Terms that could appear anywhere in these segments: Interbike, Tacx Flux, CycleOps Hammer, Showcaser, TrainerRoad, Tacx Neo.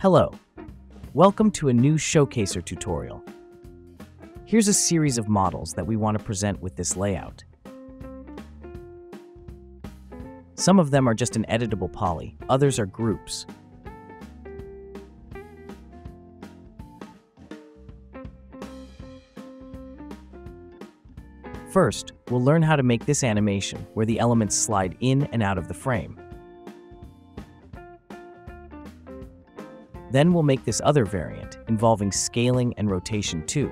Hello. Welcome to a new Showcaser tutorial. Here's a series of models that we want to present with this layout. Some of them are just an editable poly, others are groups. First, we'll learn how to make this animation where the elements slide in and out of the frame. Then we'll make this other variant, involving scaling and rotation too.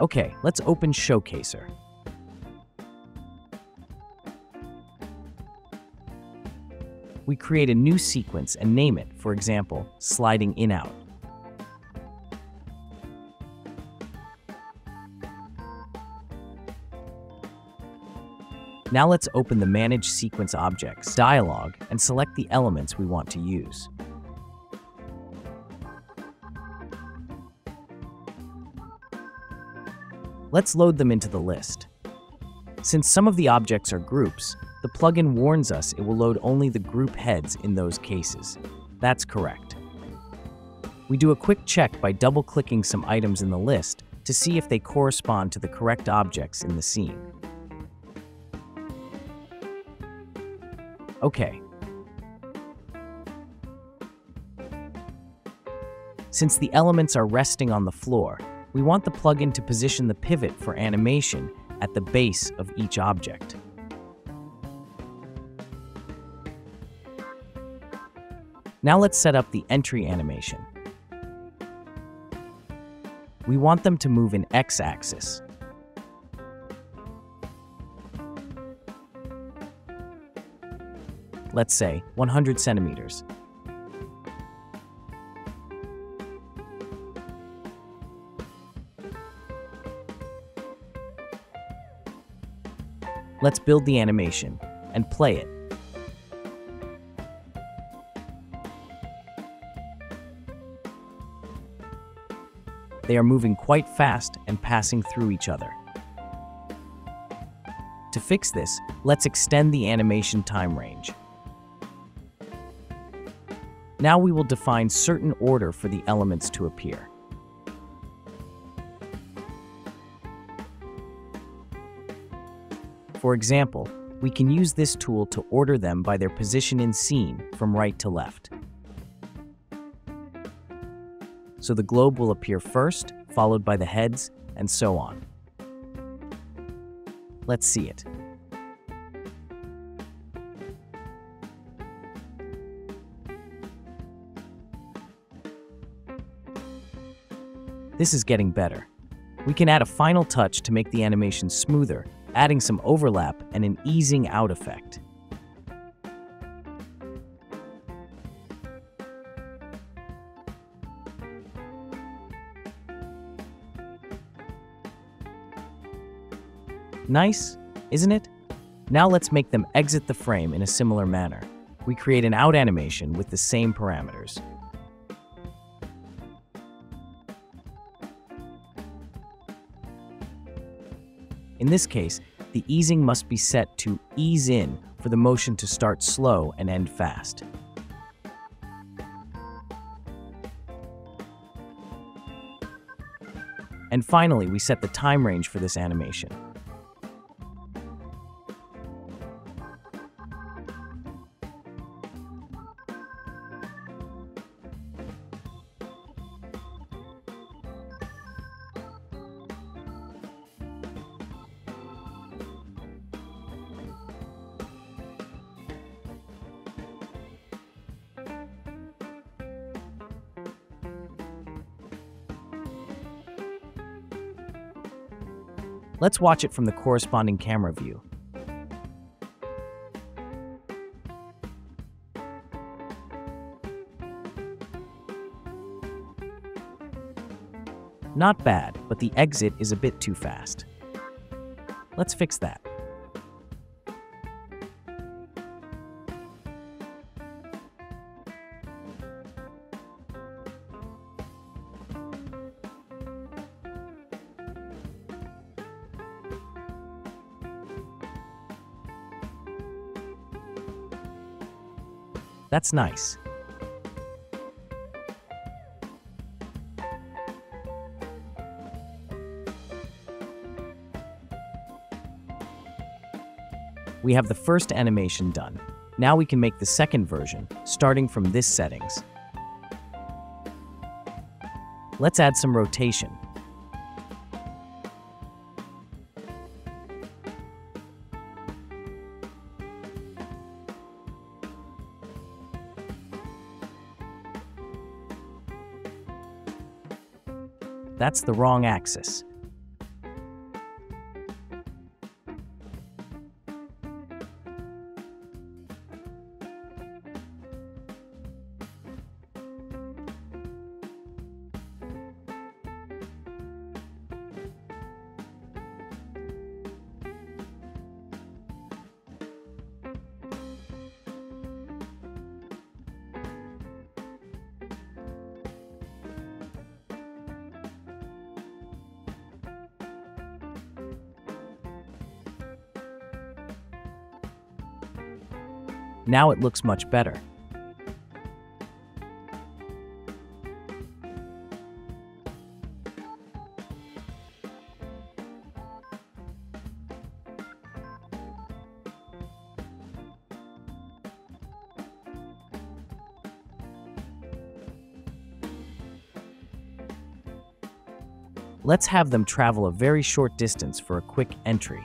Okay, let's open Showcaser. We create a new sequence and name it, for example, sliding in-out. Now let's open the Manage Sequence Objects dialog and select the elements we want to use. Let's load them into the list. Since some of the objects are groups, the plugin warns us it will load only the group heads in those cases. That's correct. We do a quick check by double-clicking some items in the list to see if they correspond to the correct objects in the scene. Okay. Since the elements are resting on the floor, we want the plugin to position the pivot for animation at the base of each object. Now let's set up the entry animation. We want them to move in X-axis. Let's say 100 centimeters. Let's build the animation and play it. They are moving quite fast and passing through each other. To fix this, let's extend the animation time range. Now we will define certain order for the elements to appear. For example, we can use this tool to order them by their position in scene from right to left. So the globe will appear first, followed by the heads, and so on. Let's see it. This is getting better. We can add a final touch to make the animation smoother, adding some overlap and an easing out effect. Nice, isn't it? Now let's make them exit the frame in a similar manner. We create an out animation with the same parameters. In this case, the easing must be set to ease in for the motion to start slow and end fast. And finally, we set the time range for this animation. Let's watch it from the corresponding camera view. Not bad, but the exit is a bit too fast. Let's fix that. That's nice. We have the first animation done. Now we can make the second version, starting from this settings. Let's add some rotation. That's the wrong axis. Now it looks much better. Let's have them travel a very short distance for a quick entry.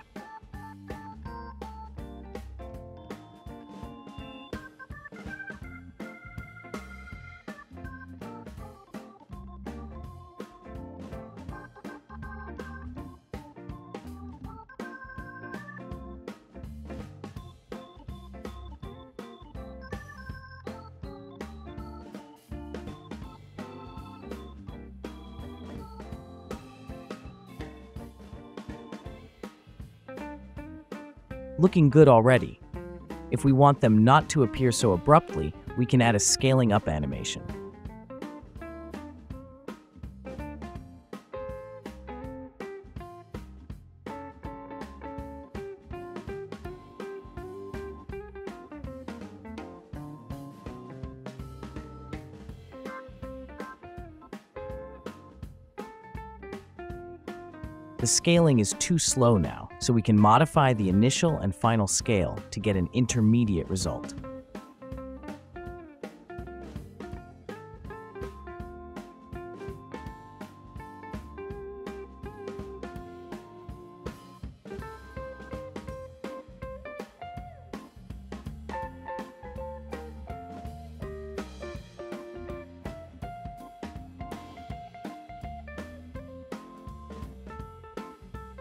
Looking good already. If we want them not to appear so abruptly, we can add a scaling up animation. The scaling is too slow now, so we can modify the initial and final scale to get an intermediate result.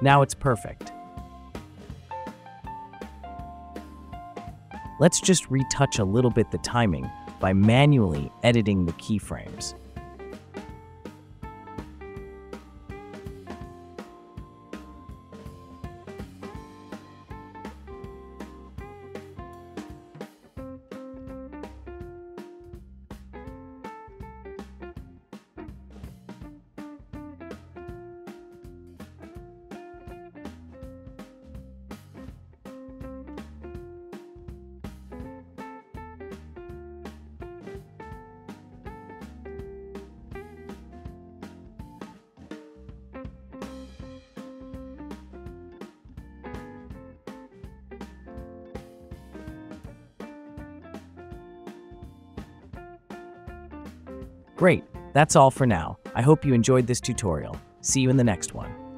Now it's perfect. Let's just retouch a little bit the timing by manually editing the keyframes. Great, that's all for now. I hope you enjoyed this tutorial. See you in the next one.